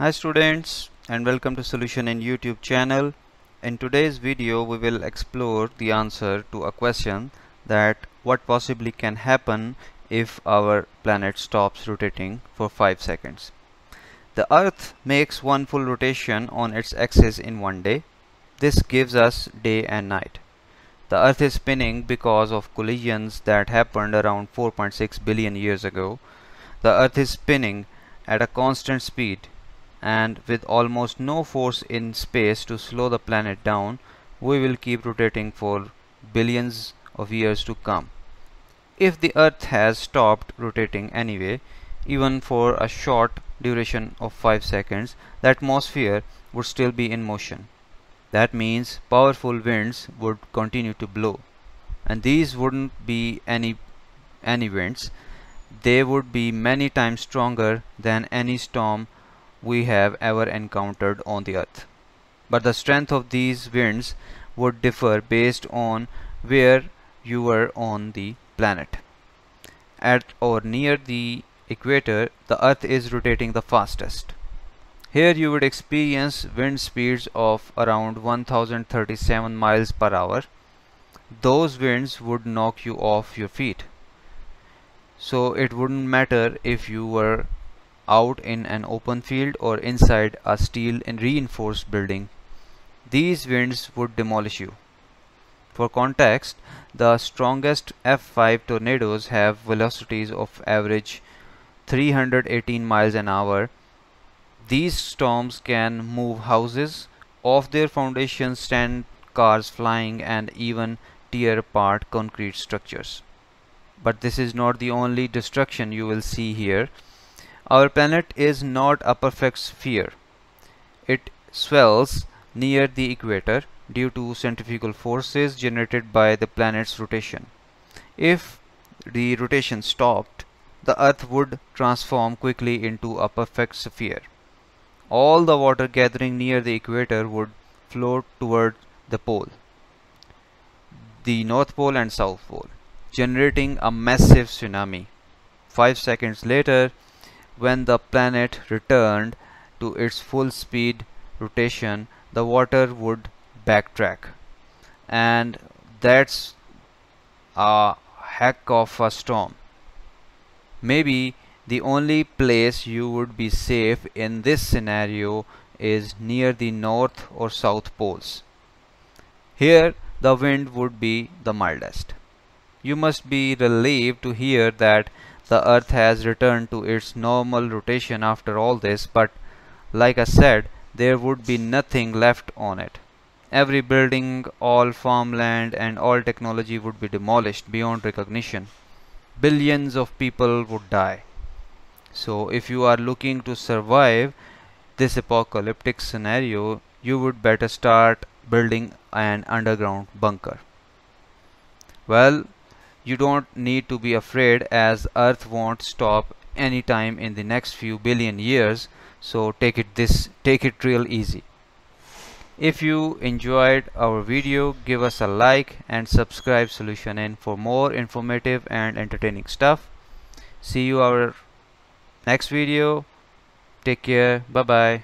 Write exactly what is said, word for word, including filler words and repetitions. Hi students, and welcome to Solution Inn YouTube channel. In today's video we will explore the answer to a question that what possibly can happen if our planet stops rotating for five seconds. The Earth makes one full rotation on its axis in one day. This gives us day and night. The Earth is spinning because of collisions that happened around four point six billion years ago. The Earth is spinning at a constant speed, and with almost no force in space to slow the planet down, we will keep rotating for billions of years to come. If the Earth has stopped rotating anyway, even for a short duration of five seconds, the atmosphere would still be in motion. That means powerful winds would continue to blow, and these wouldn't be any any winds. They would be many times stronger than any storm we have ever encountered on the Earth. But the strength of these winds would differ based on where you were on the planet. At or near the equator, the Earth is rotating the fastest. Here you would experience wind speeds of around one thousand thirty-seven miles per hour. Those winds would knock you off your feet. So it wouldn't matter if you were out in an open field or inside a steel and reinforced building. These winds would demolish you. For context, the strongest F five tornadoes have velocities of average three hundred eighteen miles an hour. These storms can move houses off their foundations, send cars flying, and even tear apart concrete structures. But this is not the only destruction you will see here. Our planet is not a perfect sphere. It swells near the equator due to centrifugal forces generated by the planet's rotation. If the rotation stopped, the Earth would transform quickly into a perfect sphere. All the water gathering near the equator would flow toward the pole, the North Pole and South Pole, generating a massive tsunami. Five seconds later, when the planet returned to its full speed rotation, the water would backtrack. And that's a heck of a storm. Maybe the only place you would be safe in this scenario is near the North or South poles. Here, the wind would be the mildest. You must be relieved to hear that the Earth has returned to its normal rotation after all this, but like I said, there would be nothing left on it. Every building, all farmland, and all technology would be demolished beyond recognition. Billions of people would die. So if you are looking to survive this apocalyptic scenario, you would better start building an underground bunker. Well, you don't need to be afraid, as Earth won't stop anytime in the next few billion years, so take it this take it real easy. If you enjoyed our video, give us a like and subscribe Solution Inn for more informative and entertaining stuff. See you our next video. Take care. Bye bye.